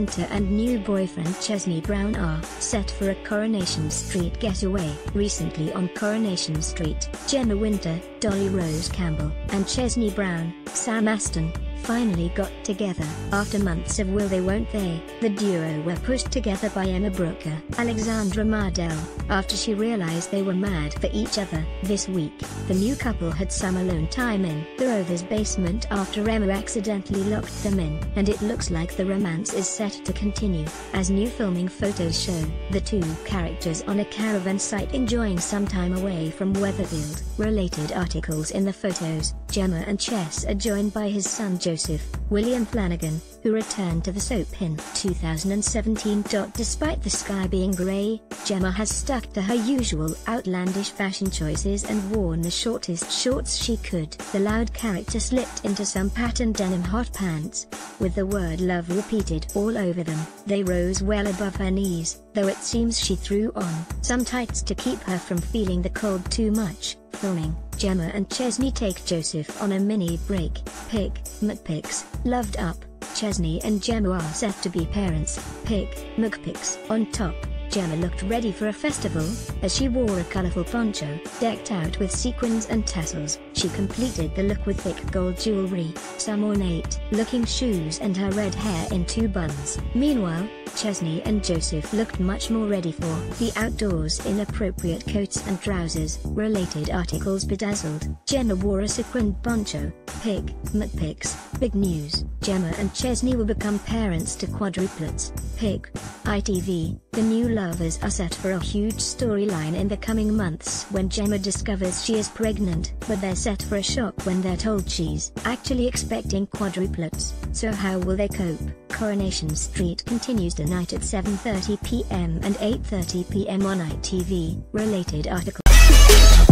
Winter and new boyfriend Chesney Brown are set for a Coronation Street getaway. Recently on Coronation Street, Gemma Winter, Dolly Rose Campbell, and Chesney Brown, Sam Aston, finally got together. After months of will they won't they, the duo were pushed together by Emma Brooker. Alexandra Mardell, after she realized they were mad for each other. This week, the new couple had some alone time in the Rovers basement after Emma accidentally locked them in, and it looks like the romance is set to continue, as new filming photos show. The two characters on a caravan site enjoying some time away from Weatherfield. Related articles in the photos, Gemma and Chess are joined by his son Joseph, William Flanagan, who returned to the soap in 2017. Despite the sky being grey, Gemma has stuck to her usual outlandish fashion choices and worn the shortest shorts she could. The loud character slipped into some patterned denim hot pants, with the word love repeated all over them. They rose well above her knees, though it seems she threw on some tights to keep her from feeling the cold too much. Filming, Gemma and Chesney take Joseph on a mini break. McPix, loved up. Chesney and Gemma are set to be parents. McPix. On top, Gemma looked ready for a festival, as she wore a colourful poncho, decked out with sequins and tassels. She completed the look with thick gold jewellery, some ornate-looking shoes and her red hair in two buns. Meanwhile, Chesney and Joseph looked much more ready for the outdoors in appropriate coats and trousers. Related articles bedazzled. Gemma wore a sequined poncho. McPix. Big news. Gemma and Chesney will become parents to quadruplets. ITV. The new lovers are set for a huge storyline in the coming months when Gemma discovers she is pregnant, but they're set for a shock when they're told she's actually expecting quadruplets. So how will they cope? Coronation Street continues tonight at 7:30 p.m. and 8:30 p.m. on ITV. Related articles.